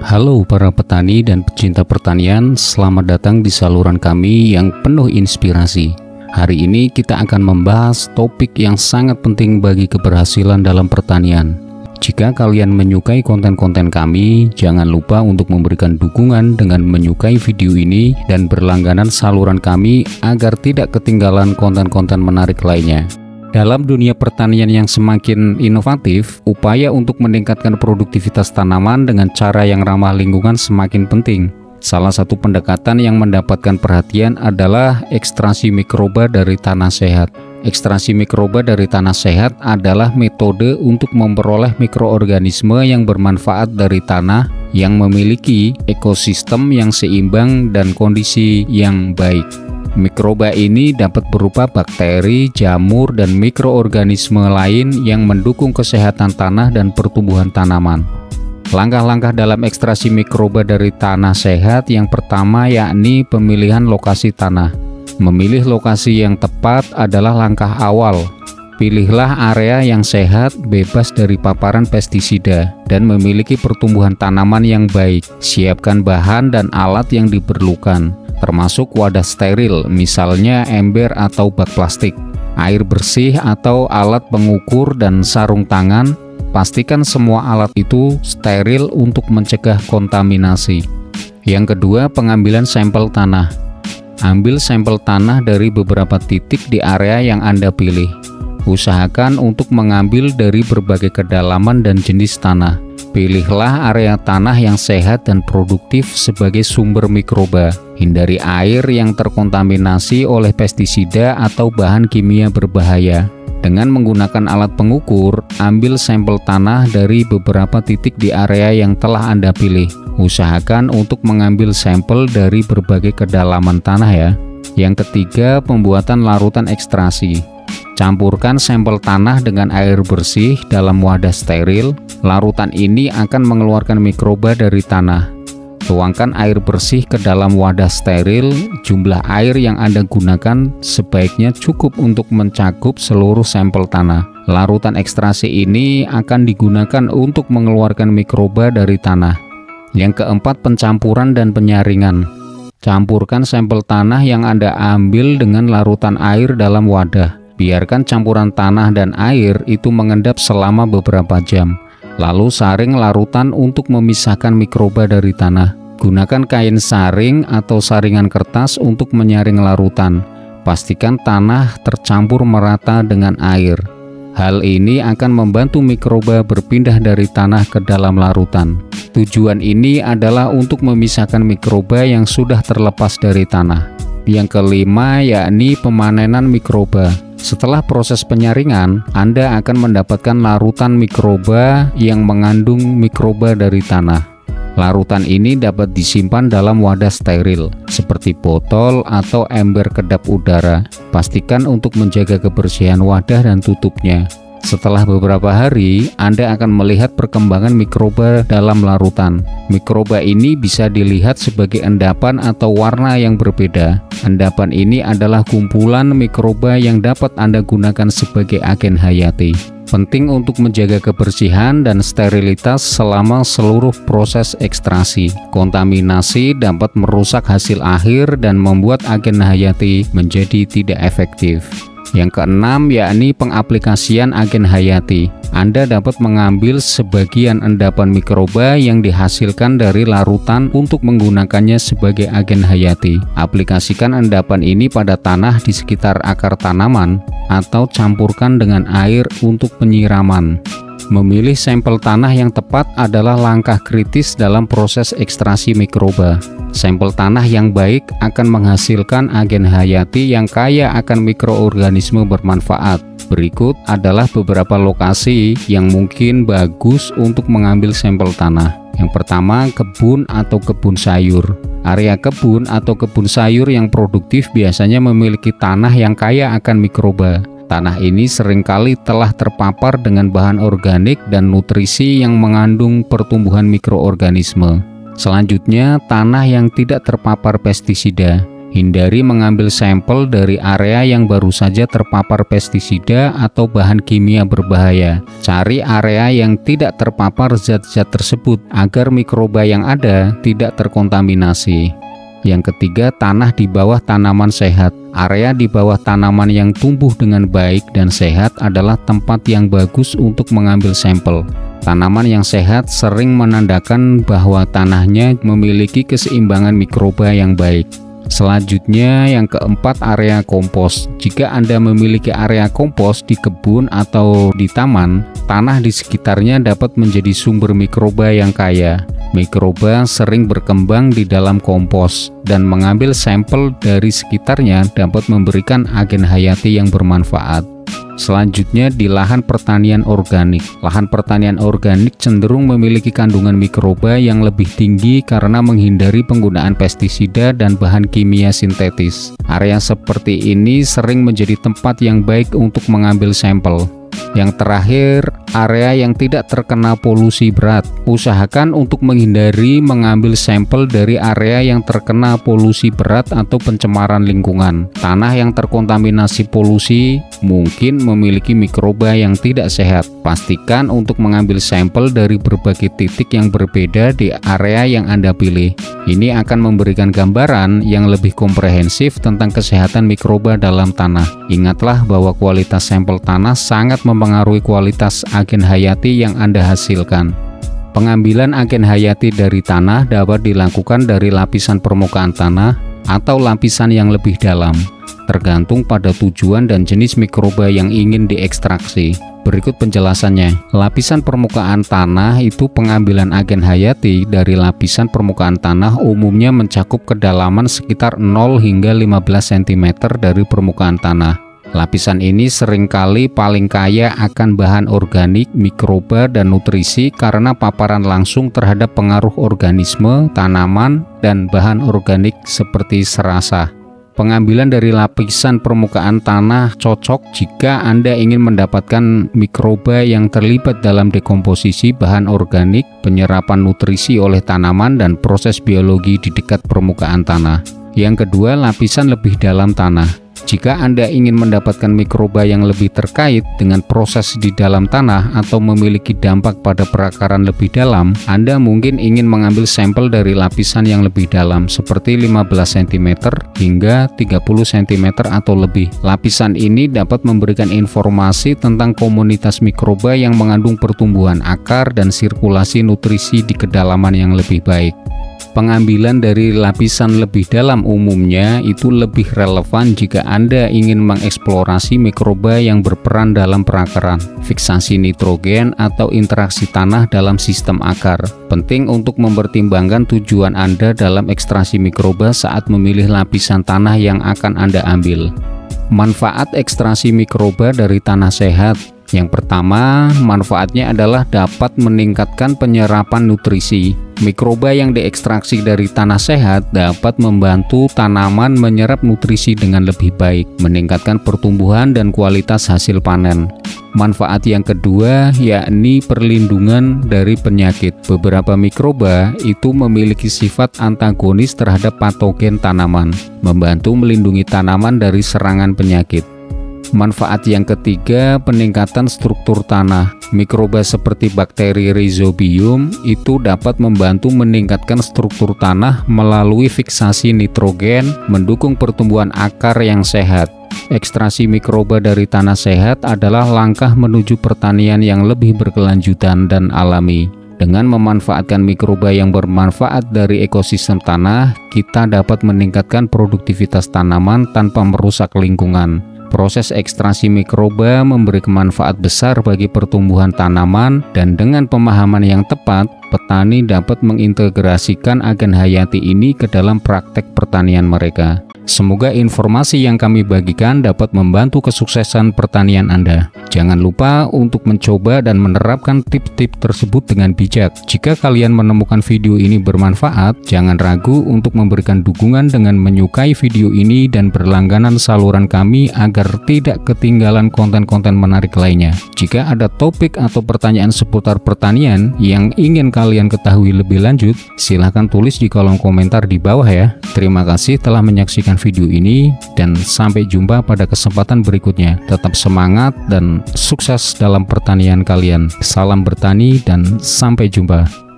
Halo para petani dan pecinta pertanian, selamat datang di saluran kami yang penuh inspirasi. Hari ini kita akan membahas topik yang sangat penting bagi keberhasilan dalam pertanian. Jika kalian menyukai konten-konten kami, jangan lupa untuk memberikan dukungan dengan menyukai video ini dan berlangganan saluran kami agar tidak ketinggalan konten-konten menarik lainnya. Dalam dunia pertanian yang semakin inovatif, upaya untuk meningkatkan produktivitas tanaman dengan cara yang ramah lingkungan semakin penting. Salah satu pendekatan yang mendapatkan perhatian adalah ekstraksi mikroba dari tanah sehat. Ekstraksi mikroba dari tanah sehat adalah metode untuk memperoleh mikroorganisme yang bermanfaat dari tanah yang memiliki ekosistem yang seimbang dan kondisi yang baik. Mikroba ini dapat berupa bakteri, jamur, dan mikroorganisme lain yang mendukung kesehatan tanah dan pertumbuhan tanaman. Langkah-langkah dalam ekstraksi mikroba dari tanah sehat yang pertama yakni pemilihan lokasi tanah. Memilih lokasi yang tepat adalah langkah awal. Pilihlah area yang sehat, bebas dari paparan pestisida, dan memiliki pertumbuhan tanaman yang baik. Siapkan bahan dan alat yang diperlukan, termasuk wadah steril, misalnya ember atau bak plastik, air bersih atau alat pengukur, dan sarung tangan. Pastikan semua alat itu steril untuk mencegah kontaminasi. Yang kedua, pengambilan sampel tanah. Ambil sampel tanah dari beberapa titik di area yang Anda pilih. Usahakan untuk mengambil dari berbagai kedalaman dan jenis tanah. Pilihlah area tanah yang sehat dan produktif sebagai sumber mikroba. Hindari air yang terkontaminasi oleh pestisida atau bahan kimia berbahaya. Dengan menggunakan alat pengukur, ambil sampel tanah dari beberapa titik di area yang telah Anda pilih. Usahakan untuk mengambil sampel dari berbagai kedalaman tanah ya. Yang ketiga, pembuatan larutan ekstraksi. Campurkan sampel tanah dengan air bersih dalam wadah steril. Larutan ini akan mengeluarkan mikroba dari tanah. Tuangkan air bersih ke dalam wadah steril. Jumlah air yang Anda gunakan sebaiknya cukup untuk mencakup seluruh sampel tanah. Larutan ekstraksi ini akan digunakan untuk mengeluarkan mikroba dari tanah. Yang keempat, pencampuran dan penyaringan. Campurkan sampel tanah yang Anda ambil dengan larutan air dalam wadah. Biarkan campuran tanah dan air itu mengendap selama beberapa jam. Lalu saring larutan untuk memisahkan mikroba dari tanah. Gunakan kain saring atau saringan kertas untuk menyaring larutan. Pastikan tanah tercampur merata dengan air. Hal ini akan membantu mikroba berpindah dari tanah ke dalam larutan. Tujuan ini adalah untuk memisahkan mikroba yang sudah terlepas dari tanah. Yang kelima yakni pemanenan mikroba. Setelah proses penyaringan, Anda akan mendapatkan larutan mikroba yang mengandung mikroba dari tanah. Larutan ini dapat disimpan dalam wadah steril, seperti botol atau ember kedap udara. Pastikan untuk menjaga kebersihan wadah dan tutupnya. Setelah beberapa hari, Anda akan melihat perkembangan mikroba dalam larutan. Mikroba ini bisa dilihat sebagai endapan atau warna yang berbeda. Endapan ini adalah kumpulan mikroba yang dapat Anda gunakan sebagai agen hayati. Penting untuk menjaga kebersihan dan sterilitas selama seluruh proses ekstraksi. Kontaminasi dapat merusak hasil akhir dan membuat agen hayati menjadi tidak efektif. Yang keenam yakni pengaplikasian agen hayati. Anda dapat mengambil sebagian endapan mikroba yang dihasilkan dari larutan untuk menggunakannya sebagai agen hayati. Aplikasikan endapan ini pada tanah di sekitar akar tanaman atau campurkan dengan air untuk penyiraman. Memilih sampel tanah yang tepat adalah langkah kritis dalam proses ekstraksi mikroba. Sampel tanah yang baik akan menghasilkan agen hayati yang kaya akan mikroorganisme bermanfaat. Berikut adalah beberapa lokasi yang mungkin bagus untuk mengambil sampel tanah. Yang pertama, kebun atau kebun sayur. Area kebun atau kebun sayur yang produktif biasanya memiliki tanah yang kaya akan mikroba. Tanah ini seringkali telah terpapar dengan bahan organik dan nutrisi yang mengandung pertumbuhan mikroorganisme. Selanjutnya, tanah yang tidak terpapar pestisida. Hindari mengambil sampel dari area yang baru saja terpapar pestisida atau bahan kimia berbahaya. Cari area yang tidak terpapar zat-zat tersebut agar mikroba yang ada tidak terkontaminasi. Yang ketiga, tanah di bawah tanaman sehat. Area di bawah tanaman yang tumbuh dengan baik dan sehat adalah tempat yang bagus untuk mengambil sampel. Tanaman yang sehat sering menandakan bahwa tanahnya memiliki keseimbangan mikroba yang baik. Selanjutnya, yang keempat, area kompos. Jika Anda memiliki area kompos di kebun atau di taman, tanah di sekitarnya dapat menjadi sumber mikroba yang kaya. Mikroba sering berkembang di dalam kompos, dan mengambil sampel dari sekitarnya dapat memberikan agen hayati yang bermanfaat. Selanjutnya, di lahan pertanian organik. Lahan pertanian organik cenderung memiliki kandungan mikroba yang lebih tinggi karena menghindari penggunaan pestisida dan bahan kimia sintetis. Area seperti ini sering menjadi tempat yang baik untuk mengambil sampel. Yang terakhir, area yang tidak terkena polusi berat. Usahakan untuk menghindari mengambil sampel dari area yang terkena polusi berat atau pencemaran lingkungan. Tanah yang terkontaminasi polusi mungkin memiliki mikroba yang tidak sehat. Pastikan untuk mengambil sampel dari berbagai titik yang berbeda di area yang Anda pilih. Ini akan memberikan gambaran yang lebih komprehensif tentang kesehatan mikroba dalam tanah. Ingatlah bahwa kualitas sampel tanah sangat mempengaruhi kualitas agen hayati yang Anda hasilkan. Pengambilan agen hayati dari tanah dapat dilakukan dari lapisan permukaan tanah atau lapisan yang lebih dalam, tergantung pada tujuan dan jenis mikroba yang ingin diekstraksi. Berikut penjelasannya. Lapisan permukaan tanah itu pengambilan agen hayati dari lapisan permukaan tanah umumnya mencakup kedalaman sekitar 0 hingga 15 cm dari permukaan tanah. Lapisan ini seringkali paling kaya akan bahan organik, mikroba, dan nutrisi karena paparan langsung terhadap pengaruh organisme, tanaman, dan bahan organik seperti serasah. Pengambilan dari lapisan permukaan tanah cocok jika Anda ingin mendapatkan mikroba yang terlibat dalam dekomposisi bahan organik, penyerapan nutrisi oleh tanaman, dan proses biologi di dekat permukaan tanah. Yang kedua, lapisan lebih dalam tanah. Jika Anda ingin mendapatkan mikroba yang lebih terkait dengan proses di dalam tanah atau memiliki dampak pada perakaran lebih dalam, Anda mungkin ingin mengambil sampel dari lapisan yang lebih dalam seperti 15 cm hingga 30 cm atau lebih. Lapisan ini dapat memberikan informasi tentang komunitas mikroba yang mengandung pertumbuhan akar dan sirkulasi nutrisi di kedalaman yang lebih baik. Pengambilan dari lapisan lebih dalam umumnya itu lebih relevan jika Anda ingin mengeksplorasi mikroba yang berperan dalam perakaran, fiksasi nitrogen, atau interaksi tanah dalam sistem akar. Penting untuk mempertimbangkan tujuan Anda dalam ekstraksi mikroba saat memilih lapisan tanah yang akan Anda ambil. Manfaat ekstraksi mikroba dari tanah sehat. Yang pertama, manfaatnya adalah dapat meningkatkan penyerapan nutrisi. Mikroba yang diekstraksi dari tanah sehat dapat membantu tanaman menyerap nutrisi dengan lebih baik, meningkatkan pertumbuhan dan kualitas hasil panen. Manfaat yang kedua yakni perlindungan dari penyakit. Beberapa mikroba itu memiliki sifat antagonis terhadap patogen tanaman, membantu melindungi tanaman dari serangan penyakit. Manfaat yang ketiga, peningkatan struktur tanah. Mikroba seperti bakteri rhizobium itu dapat membantu meningkatkan struktur tanah melalui fiksasi nitrogen, mendukung pertumbuhan akar yang sehat. Ekstraksi mikroba dari tanah sehat adalah langkah menuju pertanian yang lebih berkelanjutan dan alami. Dengan memanfaatkan mikroba yang bermanfaat dari ekosistem tanah, kita dapat meningkatkan produktivitas tanaman tanpa merusak lingkungan. Proses ekstraksi mikroba memberi manfaat besar bagi pertumbuhan tanaman, dan dengan pemahaman yang tepat, petani dapat mengintegrasikan agen hayati ini ke dalam praktek pertanian mereka. Semoga informasi yang kami bagikan dapat membantu kesuksesan pertanian Anda. Jangan lupa untuk mencoba dan menerapkan tips-tips tersebut dengan bijak. Jika kalian menemukan video ini bermanfaat, jangan ragu untuk memberikan dukungan dengan menyukai video ini dan berlangganan saluran kami agar tidak ketinggalan konten-konten menarik lainnya. Jika ada topik atau pertanyaan seputar pertanian yang ingin kalian ketahui lebih lanjut, silahkan tulis di kolom komentar di bawah ya. Terima kasih telah menyaksikan membagikan video ini, dan sampai jumpa pada kesempatan berikutnya. Tetap semangat dan sukses dalam pertanian kalian. Salam bertani dan sampai jumpa.